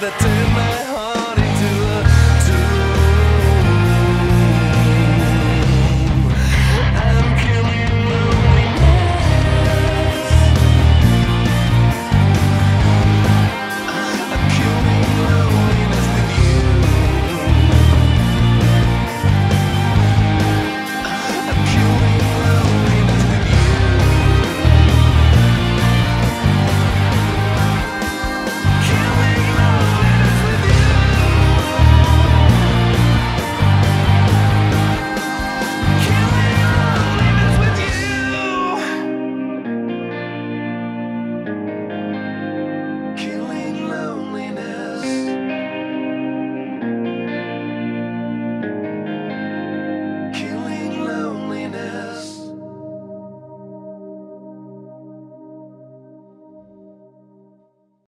That in my